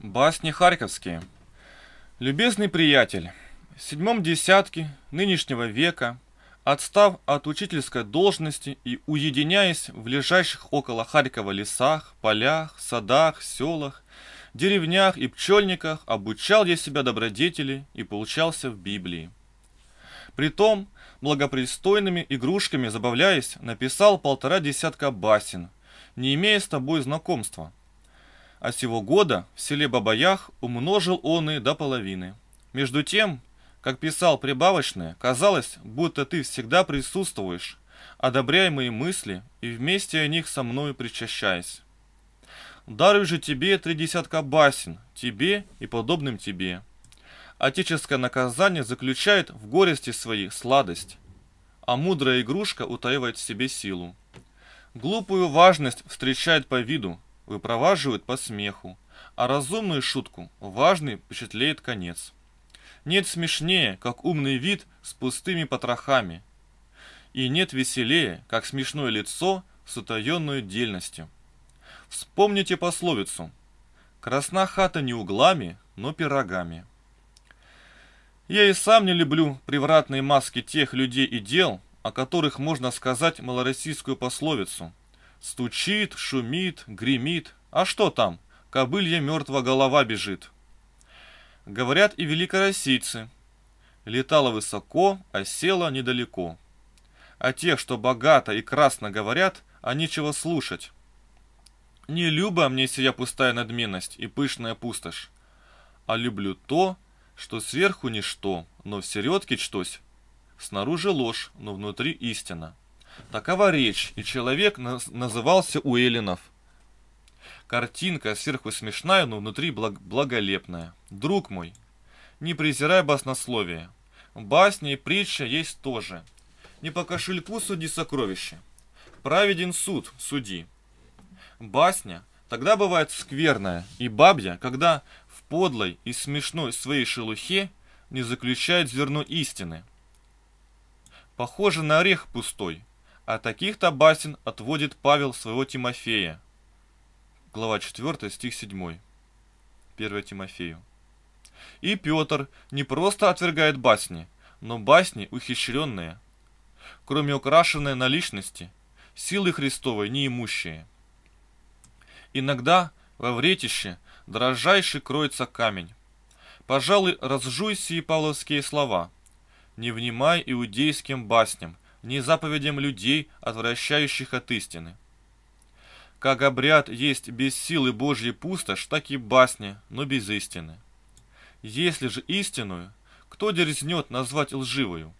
Басни харьковские. Любезный приятель, в седьмом десятке нынешнего века, отстав от учительской должности и уединяясь в лежащих около Харькова лесах, полях, садах, селах, деревнях и пчельниках, обучал я себя добродетели и поучался в Библии. Притом, благопристойными игрушками забавляясь, написал 1,5 десятка басен, не имея с тобой знакомства. А сего года в селе Бабаях умножил он и до половины. Между тем, как писал прибавочное, казалось, будто ты всегда присутствуешь, одобряя мои мысли и вместе о них со мною причащаясь. Дарю же тебе 3 десятка басен, тебе и подобным тебе. Отеческое наказание заключает в горести своей сладость, а мудрая игрушка утаивает в себе силу. Глупую важность встречает по виду, выпроваживают по смеху, а разумную шутку важный впечатлеет конец. Нет смешнее, как умный вид с пустыми потрохами, и нет веселее, как смешное лицо с утаенной дельностью. Вспомните пословицу: «Красна хата не углами, но пирогами». Я и сам не люблю превратные маски тех людей и дел, о которых можно сказать малороссийскую пословицу: «Стучит, шумит, гремит, а что там? Кобылья мертва голова бежит». Говорят и великороссийцы: «Летала высоко, а села недалеко». А тех, что богато и красно говорят, а нечего слушать. Не люба мне сия пустая надменность и пышная пустошь, а люблю то, что сверху ничто, но в середке чтось, снаружи ложь, но внутри истина. Такова речь, и человек назывался у эллинов. Картинка сверху смешная, но внутри благолепная. Друг мой, не презирай баснословие. Басня и притча есть тоже. Не по кошельку суди сокровища. Праведен суд, суди. Басня тогда бывает скверная и бабья, когда в подлой и смешной своей шелухе не заключает зерно истины. Похоже на орех пустой. А таких-то басен отводит Павел своего Тимофея. Глава 4, стих 7. 1 Тимофею. И Петр не просто отвергает басни, но басни ухищренные, кроме украшенной наличности, силы Христовой неимущие. Иногда во вретище дрожайше кроется камень. Пожалуй, разжуй сии павловские слова: «Не внимай иудейским басням, не заповедям людей, отвращающих от истины». Как обряд есть без силы Божьей пустошь, так и басни, но без истины. Если же истинную, кто дерзнет назвать лживою?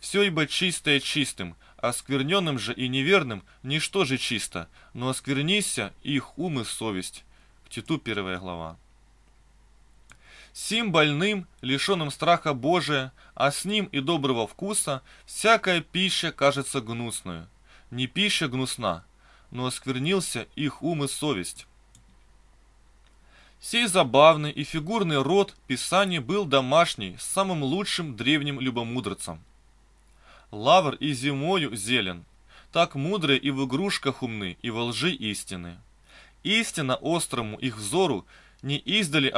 Все ибо чистое чистым, оскверненным же и неверным ничто же чисто, но осквернися их ум и совесть. К Титу 1 глава. Сим больным, лишенным страха Божия, а с ним и доброго вкуса, всякая пища кажется гнусною. Не пища гнусна, но осквернился их ум и совесть. Сей забавный и фигурный род Писания был домашний, самым лучшим древним любомудрецом. Лавр и зимою зелен, так мудрые и в игрушках умны, и во лжи истины. Истина острому их взору не издали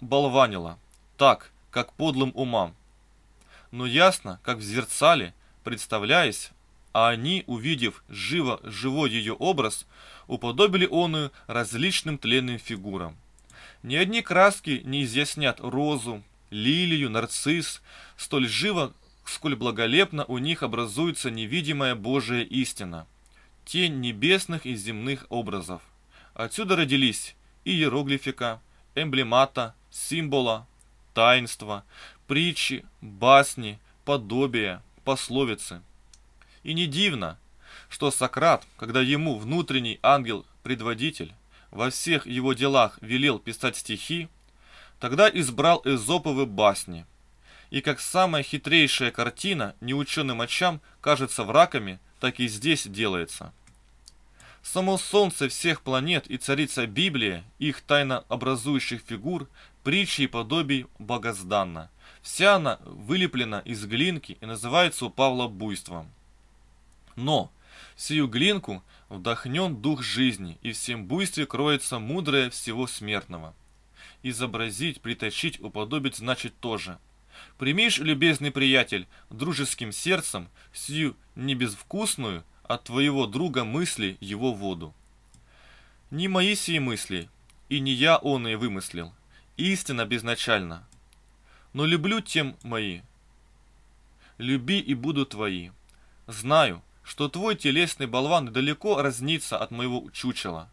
оболванила, так, как подлым умам, но ясно, как в зерцале, представляясь, а они, увидев живо живой ее образ, уподобили оную различным тленным фигурам. Ни одни краски не изъяснят розу, лилию, нарцисс, столь живо, сколь благолепно у них образуется невидимая Божия истина, тень небесных и земных образов. Отсюда родились и иероглифика, эмблемата, символа, таинства, притчи, басни, подобия, пословицы. И не дивно, что Сократ, когда ему внутренний ангел-предводитель во всех его делах велел писать стихи, тогда избрал Изоповы басни. И как самая хитрейшая картина неученым очам кажется враками, так и здесь делается. Само солнце всех планет и царица Библия, их тайно образующих фигур, притчи и подобий богозданна. Вся она вылеплена из глинки и называется у Павла буйством. Но в сию глинку вдохнен дух жизни, и в всем буйстве кроется мудрое всего смертного. изобразить, притащить, уподобить значит тоже. Примишь, любезный приятель, дружеским сердцем сию небезвкусную от твоего друга мысли его воду. Не мои сии мысли, и не я оные вымыслил, истина безначальна. Но люблю тем мои, люби и буду твои. Знаю, что твой телесный болван далеко разнится от моего чучела,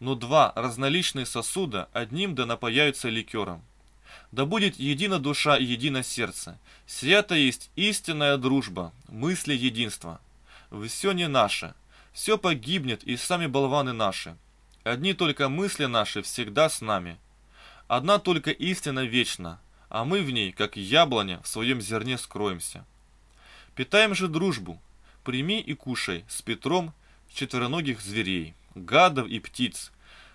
но два разноличные сосуда одним да напояются ликером. Да будет едина душа и едино сердце, свято есть истинная дружба, мысли единства. Все не наше, все погибнет и сами болваны наши, одни только мысли наши всегда с нами. Одна только истина вечна, а мы в ней, как яблоня, в своем зерне скроемся. Питаем же дружбу, прими и кушай с Петром четвероногих зверей, гадов и птиц.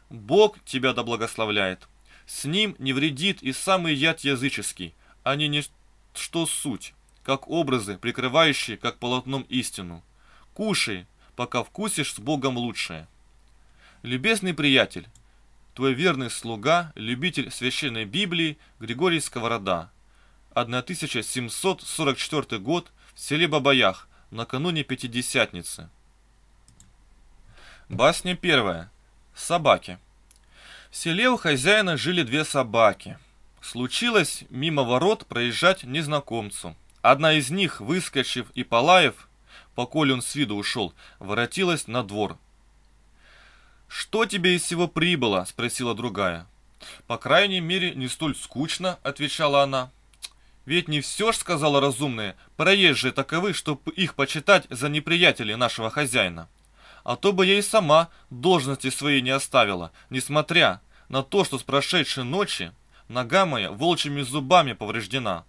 Бог тебя да благословляет. С ним не вредит и самый яд языческий, а не что суть, как образы, прикрывающие, как полотном истину. Кушай, пока вкусишь с Богом лучшее. Любезный приятель, твой верный слуга, любитель Священной Библии Григорий Сковорода. 1744 год, в селе Бабаях, накануне Пятидесятницы. Басня первая. Собаки. В селе у хозяина жили две собаки. Случилось мимо ворот проезжать незнакомцу. Одна из них, выскочив и полаяв, поколь он с виду ушел, воротилась на двор. «Что тебе из всего прибыло?» – спросила другая. «По крайней мере, не столь скучно», – отвечала она. «Ведь не все ж, – сказала разумная, – проезжие таковы, чтобы их почитать за неприятелей нашего хозяина. А то бы я и сама должности своей не оставила, несмотря на то, что с прошедшей ночи нога моя волчьими зубами повреждена.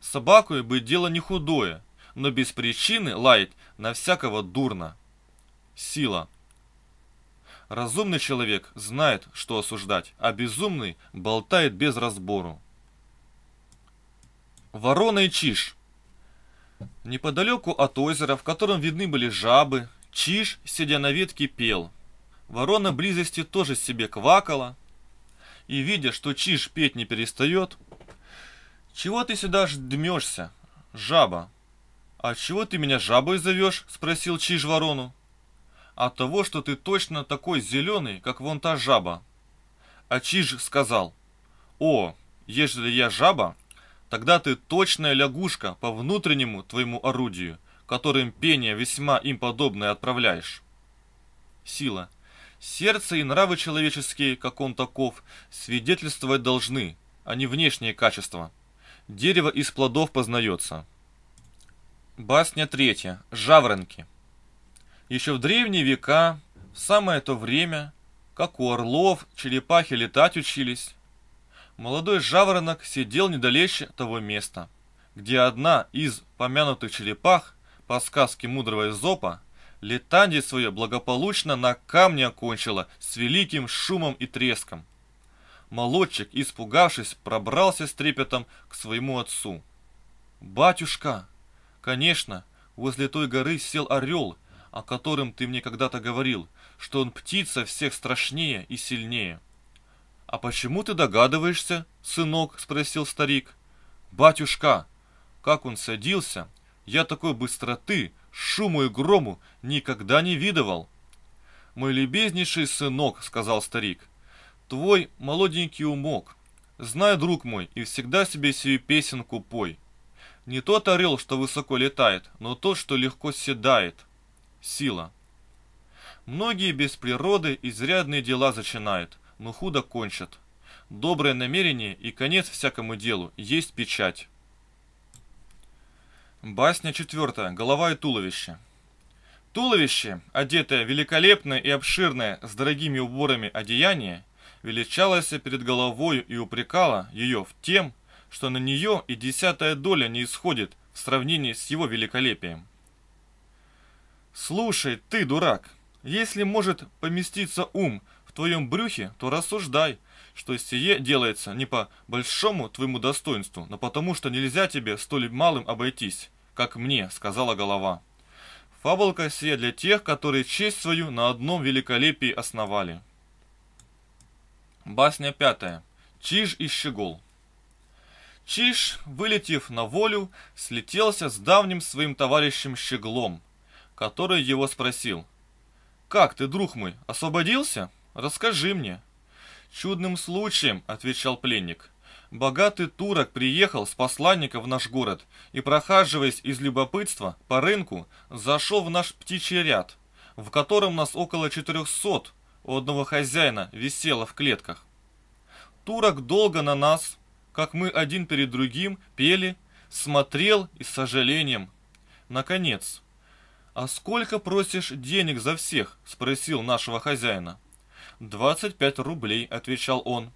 Собакой бы дело не худое, но без причины лаять на всякого дурно». Сила. Разумный человек знает, что осуждать, а безумный болтает без разбору. Ворона и чиж. Неподалеку от озера, в котором видны были жабы, чиж, сидя на ветке, пел. Ворона близости тоже себе квакала, и, видя, что чиж петь не перестает: «Чего ты сюда ждмешься, жаба?» «А чего ты меня жабой зовешь?» – спросил чиж ворону. «От того, что ты точно такой зеленый, как вон та жаба». А чиж сказал: «О, ежели я жаба, тогда ты точная лягушка по внутреннему твоему орудию, которым пение весьма им подобное отправляешь». Сила. Сердце и нравы человеческие, как он таков, свидетельствовать должны, а не внешние качества. Дерево из плодов познается. Басня третья. Жаворонки. Еще в древние века, в самое то время, как у орлов черепахи летать учились, молодой жаворонок сидел недалече того места, где одна из помянутых черепах, по сказке мудрого Изопа, летанье свое благополучно на камне окончила с великим шумом и треском. Молодчик, испугавшись, пробрался с трепетом к своему отцу. «Батюшка, конечно, возле той горы сел орел, о котором ты мне когда-то говорил, что он птица всех страшнее и сильнее». «А почему ты догадываешься, сынок?» – спросил старик. «Батюшка, как он садился, я такой быстроты, шуму и грому никогда не видывал». «Мой любезнейший сынок, – сказал старик, – твой молоденький умок. Знай, друг мой, и всегда себе сию песенку пой. Не тот орел, что высоко летает, но тот, что легко седает». Сила. Многие без природы изрядные дела зачинают, но худо кончат. Доброе намерение и конец всякому делу есть печать. Басня четвертая. Голова и туловище. Туловище, одетое великолепное и обширное, с дорогими уборами одеяние, величалось перед головою и упрекало ее в тем, что на нее и десятая доля не исходит в сравнении с его великолепием. «Слушай, ты, дурак, если может поместиться ум в твоем брюхе, то рассуждай, что сие делается не по большому твоему достоинству, но потому, что нельзя тебе столь малым обойтись, как мне», — сказала голова. Фабулка сия для тех, которые честь свою на одном великолепии основали. Басня пятая. Чиж и щегол. Чиж, вылетев на волю, слетелся с давним своим товарищем щеглом, который его спросил: «Как ты, друг мой, освободился? Расскажи мне». «Чудным случаем», — отвечал пленник. «Богатый турок приехал с посланника в наш город и, прохаживаясь из любопытства по рынку, зашел в наш птичий ряд, в котором нас около 400 у одного хозяина висело в клетках. Турок долго на нас, как мы один перед другим пели, смотрел и с сожалением. Наконец: «А сколько просишь денег за всех?» – спросил нашего хозяина. «25 рублей», – отвечал он.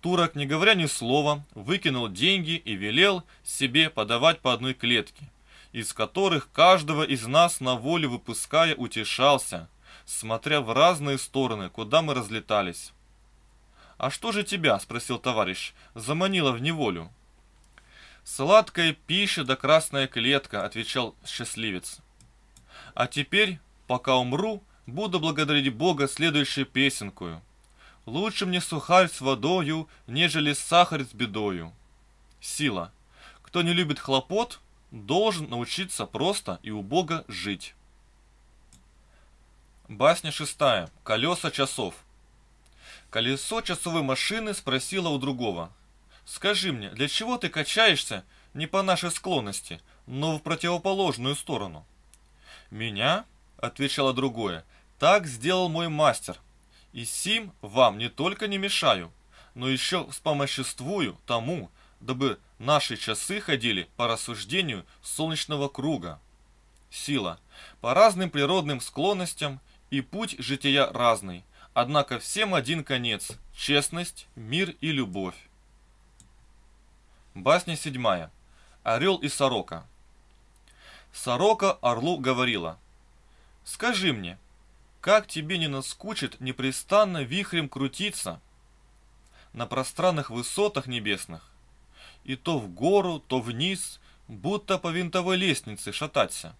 Турок, не говоря ни слова, выкинул деньги и велел себе подавать по одной клетке, из которых каждого из нас на волю выпуская утешался, смотря в разные стороны, куда мы разлетались. «А что же тебя, — спросил товарищ, — заманило в неволю?» «Сладкая пища да красная клетка, — отвечал счастливец. — А теперь, пока умру, буду благодарить Бога следующую песенкую: лучше мне сухарь с водою, нежели сахарь с бедою». Сила. Кто не любит хлопот, должен научиться просто и убого жить. Басня 6. Колеса часов. Колесо часовой машины спросило у другого: «Скажи мне, для чего ты качаешься не по нашей склонности, но в противоположную сторону?» «Меня, — отвечало другое, — так сделал мой мастер. И сим вам не только не мешаю, но еще вспомоществую тому, дабы наши часы ходили по рассуждению солнечного круга». Сила. По разным природным склонностям и путь жития разный, однако всем один конец – честность, мир и любовь. Басня 7. Орел и сорока. Сорока орлу говорила: «Скажи мне, как тебе не наскучит непрестанно вихрем крутиться на пространных высотах небесных, и то в гору, то вниз, будто по винтовой лестнице шататься?»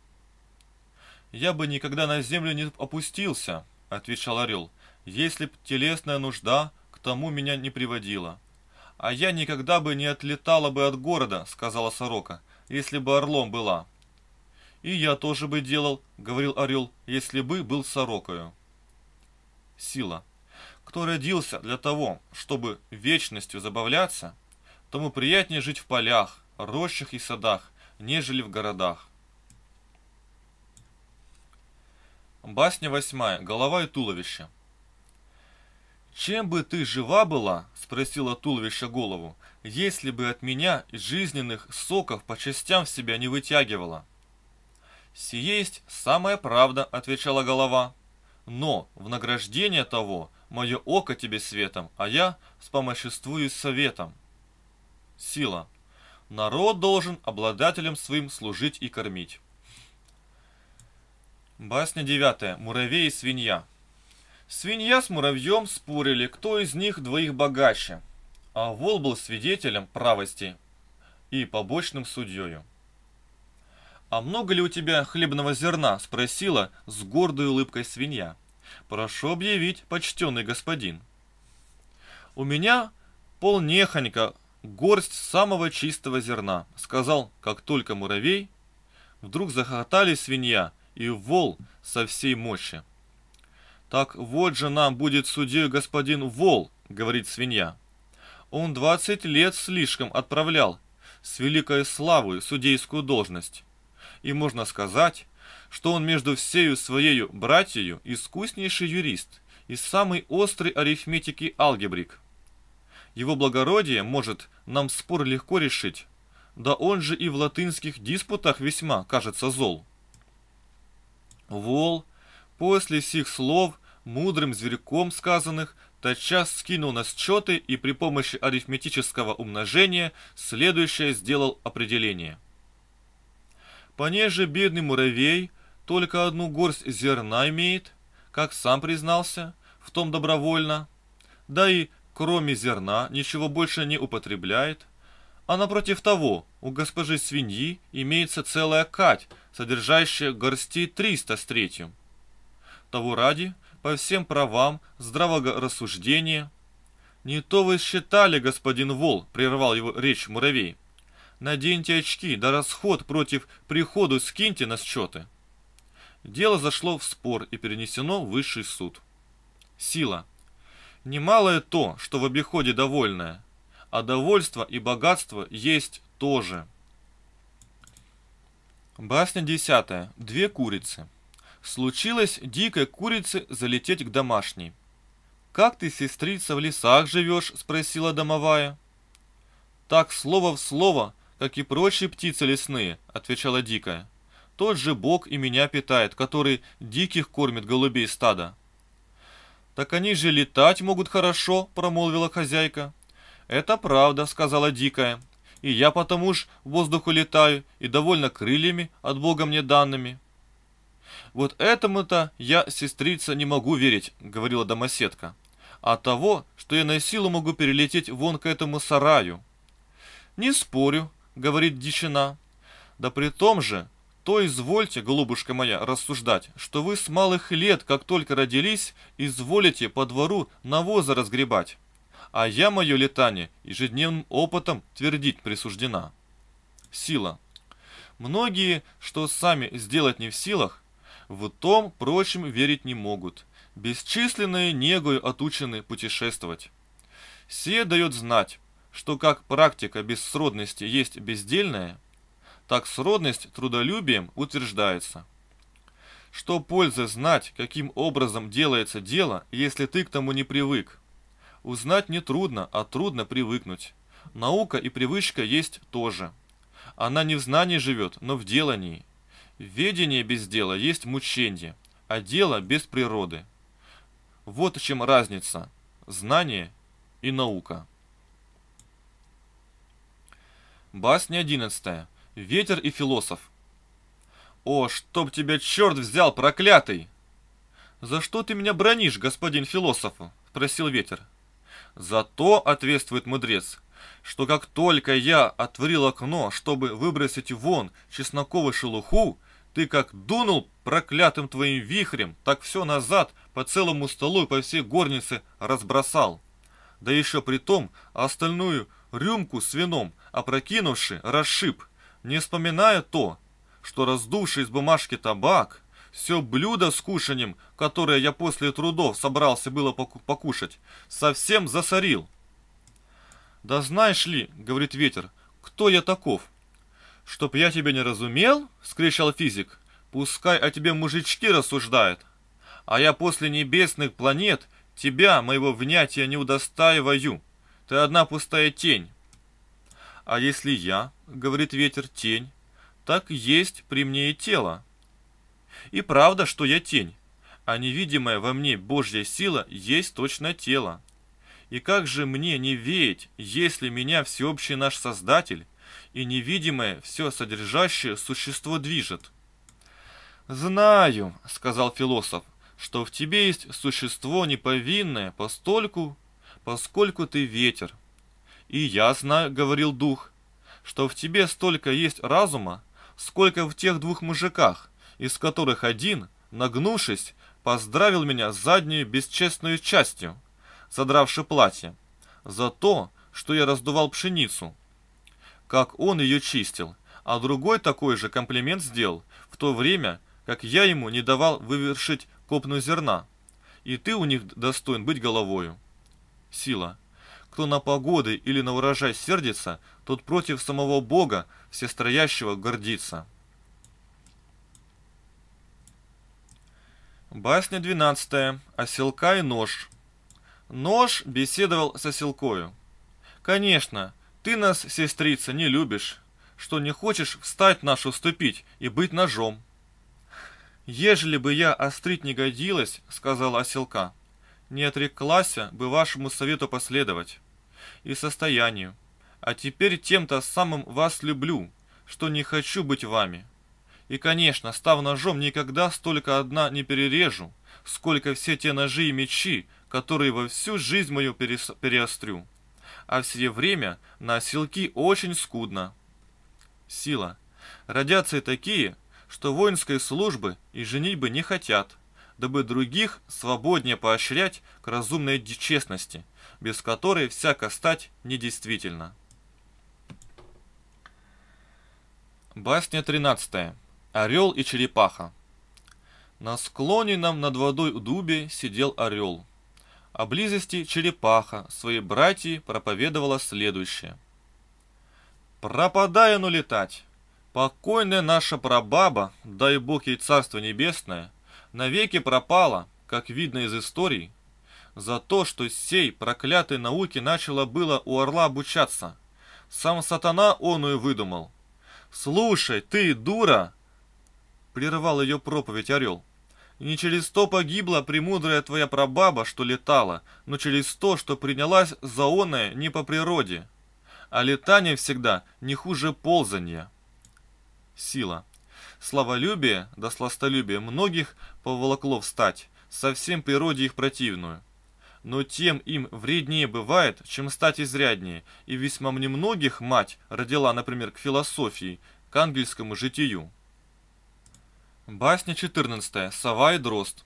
«Я бы никогда на землю не опустился, — отвечал орел, — если б телесная нужда к тому меня не приводила». «А я никогда бы не отлетала бы от города, — сказала сорока, — если бы орлом была». «И я тоже бы делал, — говорил орел, — если бы был сорокою». Сила. Кто родился для того, чтобы вечностью забавляться, тому приятнее жить в полях, рощах и садах, нежели в городах. Басня 8. Голова и туловище. «Чем бы ты жива была, — спросила туловище голову, — если бы от меня жизненных соков по частям в себя не вытягивала?» «Сие есть самая правда, — отвечала голова, — но в награждение того мое око тебе светом, а я вспомоществую советом». Сила. Народ должен обладателем своим служить и кормить. Басня 9. Муравей и свинья. Свинья с муравьем спорили, кто из них двоих богаче, а вол был свидетелем правости и побочным судьёю. «А много ли у тебя хлебного зерна?» – спросила с гордой улыбкой свинья. «Прошу объявить, почтенный господин». «У меня полнехонько горсть самого чистого зерна», – сказал, как только муравей. Вдруг захохотали свинья и вол со всей мощи. «Так вот же нам будет судьей господин вол, — говорит свинья. — Он 20 лет слишком отправлял с великой славой судейскую должность. И можно сказать, что он между всею своею братьею искуснейший юрист и самый острый арифметики алгебрик. Его благородие может нам спор легко решить, да он же и в латынских диспутах весьма, кажется, зол». Вол после сих слов, мудрым зверьком сказанных, тотчас скинул на счеты и при помощи арифметического умножения следующее сделал определение: «Понеже бедный муравей только одну горсть зерна имеет, как сам признался, в том добровольно, да и кроме зерна ничего больше не употребляет, а напротив того у госпожи свиньи имеется целая кать, содержащая горстей 300 с третью. Того ради, по всем правам здравого рассуждения, «Не то вы считали, господин Вол», — прервал его речь муравей. «Наденьте очки, да расход против приходу скиньте на счеты». Дело зашло в спор и перенесено в высший суд. Сила. Немалое то, что в обиходе довольное, а довольство и богатство есть тоже. Басня 10. Две курицы. Случилось дикой курице залететь к домашней. «Как ты, сестрица, в лесах живешь?» — спросила домовая. «Так слово в слово, как и прочие птицы лесные», — отвечала дикая. «Тот же Бог и меня питает, который диких кормит голубей стада». «Так они же летать могут хорошо», — промолвила хозяйка. «Это правда», — сказала дикая. «И я потому ж в воздуху летаю, и довольно крыльями, от Бога мне данными». «Вот этому-то я, сестрица, не могу верить», — говорила домоседка, «а того, что я на силу могу перелететь вон к этому сараю». «Не спорю», — говорит дичина, «да при том же, то извольте, голубушка моя, рассуждать, что вы с малых лет, как только родились, изволите по двору навозы разгребать». А я мое летание ежедневным опытом твердить присуждена. Сила. Многие, что сами сделать не в силах, в том прочим верить не могут. Бесчисленные негою отучены путешествовать. Сие дает знать, что как практика бессродности есть бездельная, так сродность трудолюбием утверждается. Что пользы знать, каким образом делается дело, если ты к тому не привык? Узнать не трудно, а трудно привыкнуть. Наука и привычка есть тоже. Она не в знании живет, но в делании. Ведение без дела есть мученье, а дело без природы. Вот в чем разница знание и наука. Басня 11. Ветер и философ. «О, чтоб тебя черт взял, проклятый!» «За что ты меня бранишь, господин философ?» — спросил ветер. «Зато, — ответствует мудрец, — что как только я отворил окно, чтобы выбросить вон чесноковую шелуху, ты как дунул проклятым твоим вихрем, так все назад по целому столу и по всей горнице разбросал. Да еще при том остальную рюмку с вином, опрокинувши, расшиб, не вспоминая то, что раздувший из бумажки табак, все блюдо с кушанием, которое я после трудов собрался было покушать, совсем засорил». «Да знаешь ли, — говорит ветер, — кто я таков?» «Чтоб я тебя не разумел, — вскричал физик, — пускай о тебе мужички рассуждают. А я после небесных планет тебя, моего внятия, не удостаиваю. Ты одна пустая тень». «А если я, — говорит ветер, — тень, так есть при мне и тело. И правда, что я тень, а невидимая во мне Божья сила есть точно тело. И как же мне не веять, если меня всеобщий наш Создатель и невидимое все содержащее существо движет?» «Знаю, — сказал философ, — что в тебе есть существо неповинное постольку, поскольку ты ветер. И я знаю, — говорил дух, — что в тебе столько есть разума, сколько в тех двух мужиках, из которых один, нагнувшись, поздравил меня с задней бесчестной частью, задравши платье, за то, что я раздувал пшеницу, как он ее чистил, а другой такой же комплимент сделал, в то время, как я ему не давал вывершить копну зерна, и ты у них достоин быть головою». Сила. «Кто на погоды или на урожай сердится, тот против самого Бога всестроящего гордится». Басня 12. Оселка и нож. Нож беседовал с оселкою. «Конечно, ты нас, сестрица, не любишь, что не хочешь встать нашу ступить и быть ножом». «Ежели бы я острить не годилась, — сказала оселка, — не отреклася бы вашему совету последовать и состоянию. А теперь тем-то самым вас люблю, что не хочу быть вами. И, конечно, став ножом, никогда столько одна не перережу, сколько все те ножи и мечи, которые во всю жизнь мою переострю. А все время на оселки очень скудно». Сила. «Родятся и такие, что воинской службы и женитьбы не хотят, дабы других свободнее поощрять к разумной честности, без которой всяко стать недействительна. Басня 13. Орел и черепаха. На склоне нам над водой у дуби сидел орел. О близости черепаха своей братьи проповедовала следующее. «Пропадай, ну летать! Покойная наша прабаба, дай бог ей царство небесное, навеки пропала, как видно из историй, за то, что сей проклятой науки начало было у орла обучаться. Сам сатана оную выдумал. Слушай, ты дура!» — прервал ее проповедь орел. «Не через то погибла премудрая твоя прабаба, что летала, но через то, что принялась за оное не по природе. А летание всегда не хуже ползанья». Сила. Славолюбие да сластолюбие многих поволокло встать, совсем природе их противную. Но тем им вреднее бывает, чем стать изряднее, и весьма немногих мать родила, например, к философии, к ангельскому житию. Басня 14. Сова и дрозд.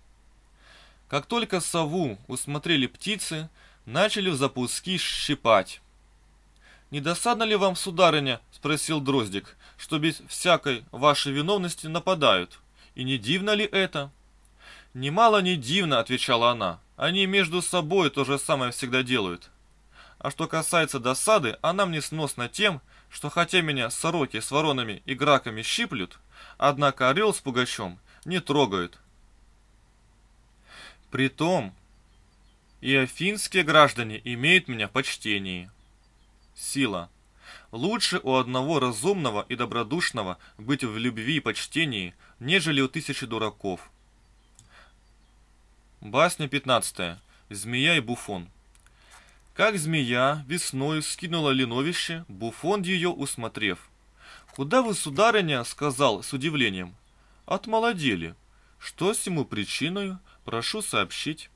Как только сову усмотрели птицы, начали в запуски щипать. «Не досадно ли вам, сударыня, — спросил дроздик, — что без всякой вашей виновности нападают? И не дивно ли это?» «Немало не дивно, — отвечала она, — они между собой то же самое всегда делают. А что касается досады, она мне сносна тем, что хотя меня сороки с воронами и граками щиплют, однако орел с пугачом не трогают. Притом и афинские граждане имеют меня в почтении». Сила. Лучше у одного разумного и добродушного быть в любви и почтении, нежели у тысячи дураков. Басня 15. Змея и буфон. Как змея весною скинула линовище, буфон ее усмотрев. «Куда вы, сударыня? — сказал с удивлением. — Отмолодели. Что сему причиною? Прошу сообщить».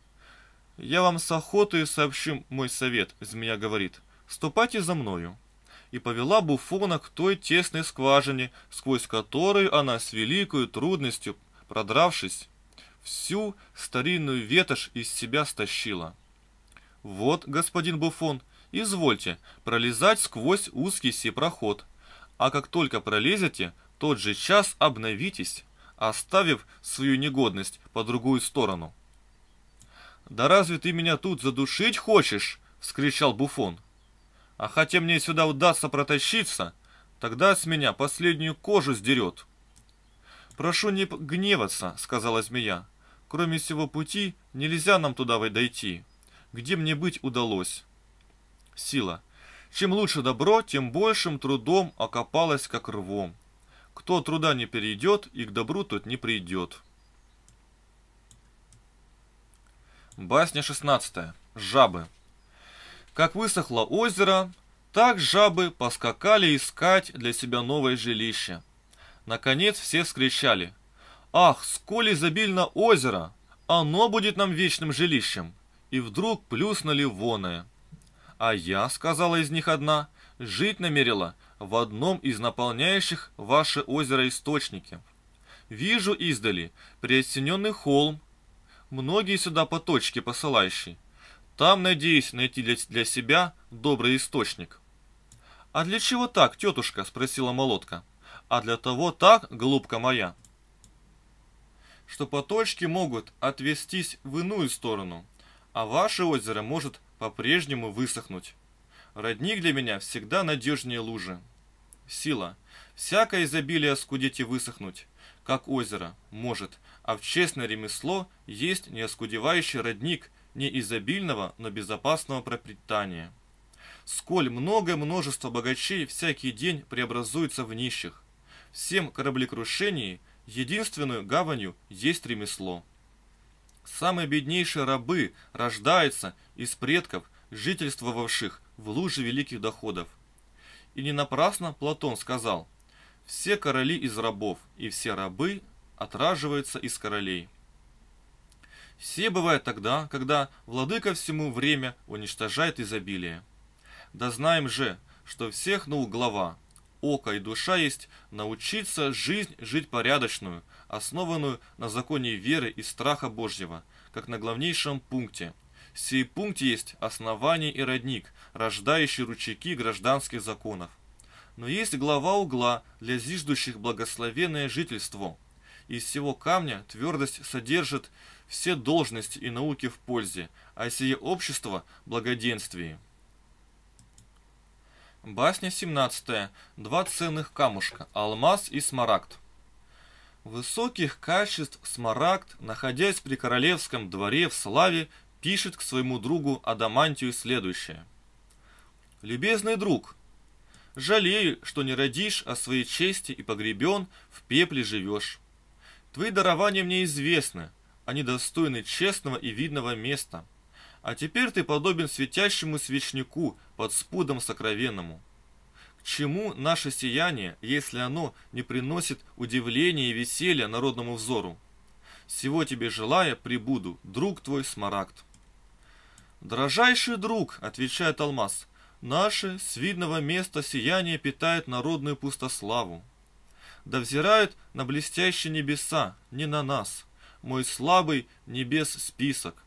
«Я вам с охотой сообщу мой совет, — змея говорит. — Ступайте за мною». И повела буфона к той тесной скважине, сквозь которую она с великою трудностью, продравшись, всю старинную ветошь из себя стащила. «Вот, господин буфон, извольте пролезать сквозь узкий сей проход, а как только пролезете, тот же час обновитесь, оставив свою негодность по другую сторону». «Да разве ты меня тут задушить хочешь? — вскричал буфон. — А хотя мне сюда удастся протащиться, тогда с меня последнюю кожу сдерет». «Прошу не гневаться, — сказала змея. — Кроме сего пути нельзя нам туда дойти, где мне быть удалось». Сила. Чем лучше добро, тем большим трудом окопалось, как рвом. Кто труда не перейдет, и к добру тот не придет. Басня 16. Жабы. Как высохло озеро, так жабы поскакали искать для себя новое жилище. Наконец все вскричали: «Ах, сколь изобильно озеро! Оно будет нам вечным жилищем!» И вдруг плюснули воное. «А я, — сказала из них одна, — жить намерила в одном из наполняющих ваше озеро источники. Вижу издали приосененный холм, многие сюда поточки посылающие. Там надеюсь найти для себя добрый источник». «А для чего так, тетушка? — спросила молодка. — А для того так, голубка моя, что поточки могут отвестись в иную сторону, а ваше озеро может по-прежнему высохнуть. Родник для меня всегда надежнее лужи». Сила. Всякое изобилие оскудеть и высохнуть, как озеро, может, а в честное ремесло есть неоскудевающий родник не изобильного, но безопасного пропитания. Сколь многое множество богачей всякий день преобразуется в нищих. Всем кораблекрушении единственную гаванью есть ремесло. Самые беднейшие рабы рождаются из предков, жительствовавших в луже великих доходов. И не напрасно Платон сказал: «Все короли из рабов, и все рабы отраживаются из королей». Все бывает тогда, когда владыка всему время уничтожает изобилие. Да знаем же, что всех наук глава, око и душа есть научиться жизнь жить порядочную, основанную на законе веры и страха Божьего, как на главнейшем пункте, В сей пункт есть основание и родник, рождающий ручейки гражданских законов. Но есть глава угла для зиждущих благословенное жительство. Из всего камня твердость содержит все должности и науки в пользе, а сие общество – благоденствии. Басня 17. Два ценных камушка – алмаз и смарагд. Высоких качеств смарагд, находясь при королевском дворе в славе, пишет к своему другу Адамантию следующее. «Любезный друг, жалею, что не родишь о своей чести и погребен, в пепле живешь. Твои дарования мне известны, они достойны честного и видного места. А теперь ты подобен светящему свечнику под спудом сокровенному. К чему наше сияние, если оно не приносит удивления и веселья народному взору? Всего тебе желая, прибуду, друг твой Смарагд». «Дорожайший друг, — отвечает алмаз, — наше с видного места сияние питает народную пустославу. Да взирают на блестящие небеса, не на нас, мой слабый небес список.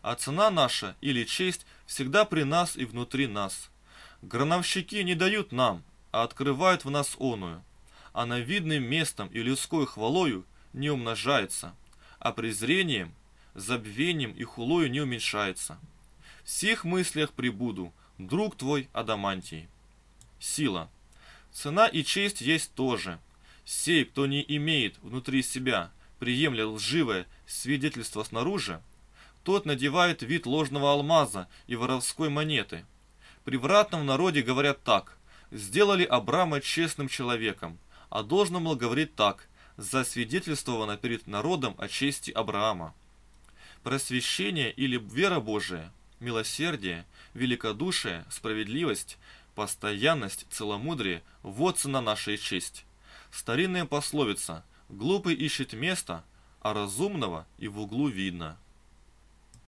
А цена наша или честь всегда при нас и внутри нас. Грановщики не дают нам, а открывают в нас оную. Она видным местом и людской хвалою не умножается, а презрением, забвением и хулою не уменьшается. В сих мыслях прибуду, друг твой Адамантий». Сила. Цена и честь есть тоже. Сей, кто не имеет внутри себя, приемля лживое свидетельство снаружи, тот надевает вид ложного алмаза и воровской монеты. При вратном народе говорят так: «Сделали Авраама честным человеком», а должно было говорить так: «Засвидетельствовано перед народом о чести Авраама». Просвещение или вера Божия, милосердие, великодушие, справедливость, постоянность, целомудрие – вот цена нашей чести. Старинная пословица: «Глупый ищет место, а разумного и в углу видно».